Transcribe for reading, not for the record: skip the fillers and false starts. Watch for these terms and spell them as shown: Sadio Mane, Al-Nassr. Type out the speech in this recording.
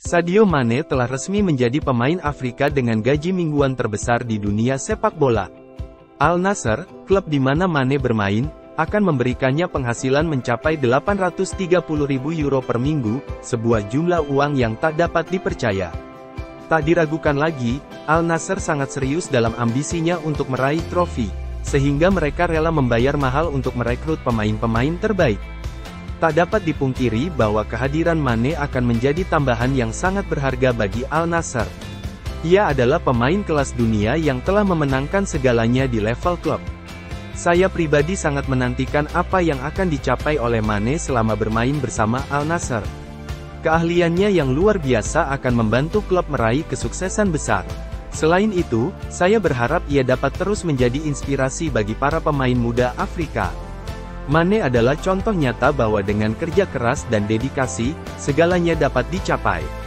Sadio Mane telah resmi menjadi pemain Afrika dengan gaji mingguan terbesar di dunia sepak bola. Al-Nassr, klub di mana Mane bermain, akan memberikannya penghasilan mencapai €830.000 per minggu, sebuah jumlah uang yang tak dapat dipercaya. Tak diragukan lagi, Al-Nassr sangat serius dalam ambisinya untuk meraih trofi, sehingga mereka rela membayar mahal untuk merekrut pemain-pemain terbaik. Tak dapat dipungkiri bahwa kehadiran Mane akan menjadi tambahan yang sangat berharga bagi Al-Nassr. Ia adalah pemain kelas dunia yang telah memenangkan segalanya di level klub. Saya pribadi sangat menantikan apa yang akan dicapai oleh Mane selama bermain bersama Al-Nassr. Keahliannya yang luar biasa akan membantu klub meraih kesuksesan besar. Selain itu, saya berharap ia dapat terus menjadi inspirasi bagi para pemain muda Afrika. Mane adalah contoh nyata bahwa dengan kerja keras dan dedikasi, segalanya dapat dicapai.